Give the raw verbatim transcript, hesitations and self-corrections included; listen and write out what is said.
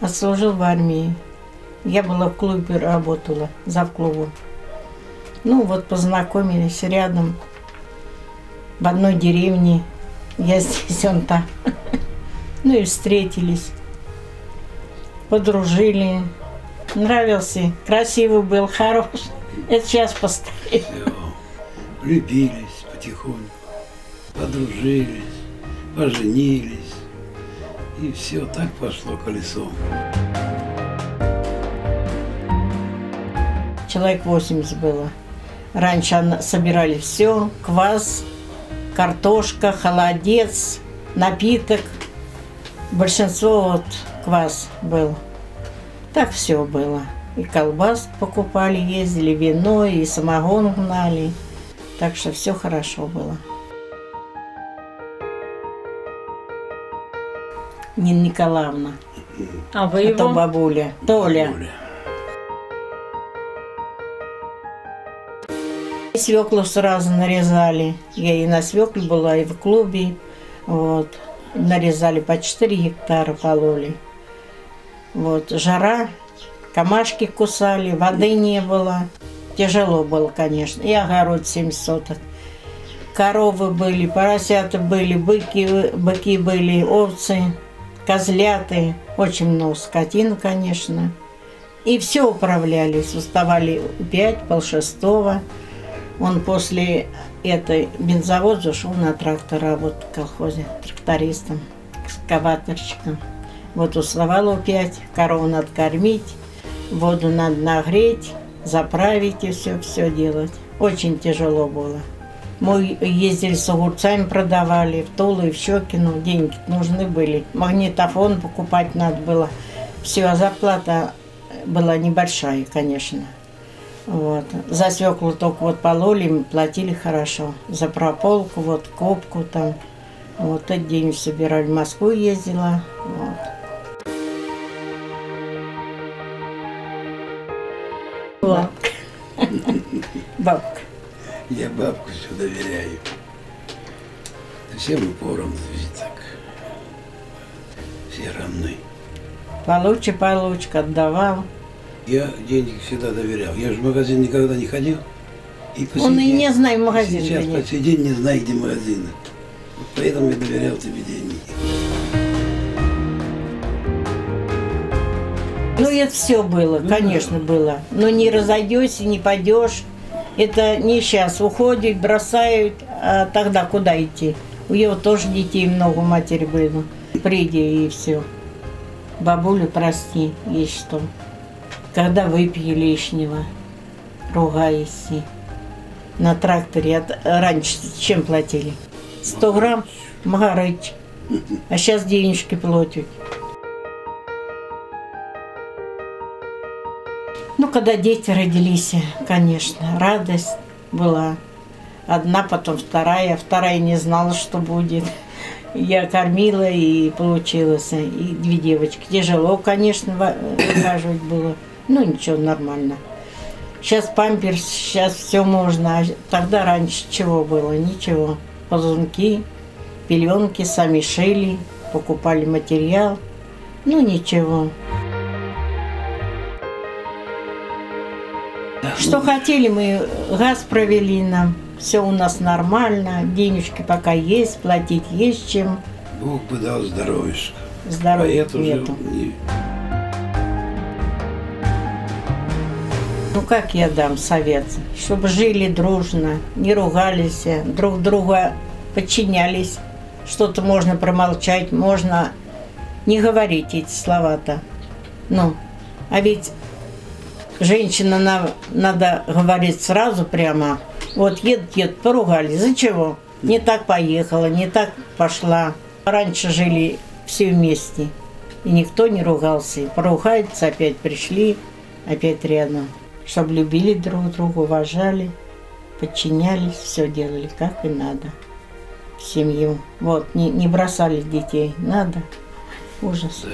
отслужил в армии. Я была в клубе, работала завклубом. Ну вот познакомились рядом, в одной деревне. Я здесь, он там. Ну и встретились, подружили. Нравился, красивый был, хороший. Это сейчас постарел. Влюбились потихоньку, подружились, поженились. И все так пошло колесом. Человек восемьдесят было. Раньше собирали все: квас, картошка, холодец, напиток. Большинство вот квас был. Так все было. И колбас покупали, ездили, вино, и самогон гнали. Так что все хорошо было. Нина Николаевна. А вы его? А то бабуля. Толя. Бабуля. Свеклу сразу нарезали. Я и на свекле была, и в клубе. Вот. Нарезали по четыре гектара, пололи. Вот. Жара, камашки кусали, воды не было. Тяжело было, конечно. И огород семь соток. Коровы были, поросята были, быки, быки были, овцы, козляты. Очень много скотин, конечно. И все управлялись. Уставали пять, полшестого. Он после этой бензовода зашел на трактор, работал в колхозе трактористом, экскаваторщиком. Вот уставал опять, корову надо кормить, воду надо нагреть, заправить и все, все делать. Очень тяжело было. Мы ездили с огурцами, продавали в Тулу и в Щекину, деньги нужны были. Магнитофон покупать надо было. Все, а зарплата была небольшая, конечно. Вот. За свеклу только вот пололи, платили хорошо. За прополку, вот копку там. Вот этот день собирали, в Москву ездила. Вот. Бабка. Бабка. Я бабку все доверяю. Всем упором так. Все равны. Получи, получка, отдавал. Я денег всегда доверял. Я же в магазин никогда не ходил. И он и не знает магазин. Сейчас по сей день не знаю, где магазины. Вот поэтому я доверял тебе деньги. Ну это все было, ну, конечно, да. Было. Но не разойдешься, не пойдешь. Это не сейчас. Уходят, бросают. А тогда куда идти? У него тоже детей много, матери было. Приди и все. Бабулю прости, есть что. Когда выпью лишнего, ругаясь. На тракторе от... раньше чем платили? сто грамм магарыч. А сейчас денежки платят. Ну, когда дети родились, конечно, радость была. Одна, потом вторая. Вторая не знала, что будет. Я кормила и получилось. И две девочки. Тяжело, конечно, ухаживать было. Ну, ничего, нормально. Сейчас памперс, сейчас все можно. А тогда раньше чего было? Ничего. Ползунки, пеленки сами шили, покупали материал. Ну, ничего. Что хотели, мы газ провели нам. Все у нас нормально. Денежки пока есть, платить есть чем. Бог бы дал здоровьишко. Здоровья нету. Ну как я дам совет? Чтобы жили дружно, не ругались, друг друга подчинялись. Что-то можно промолчать, можно не говорить эти слова-то. Ну, а ведь женщина, нам надо говорить сразу прямо. Вот едут, едут, поругались. За чего? Не так поехала, не так пошла. Раньше жили все вместе, и никто не ругался. Поругаются, опять пришли, опять рядом. Чтобы любили друг друга, уважали, подчинялись, все делали как и надо. Семью. Вот, не, не бросали детей. Надо. Ужас.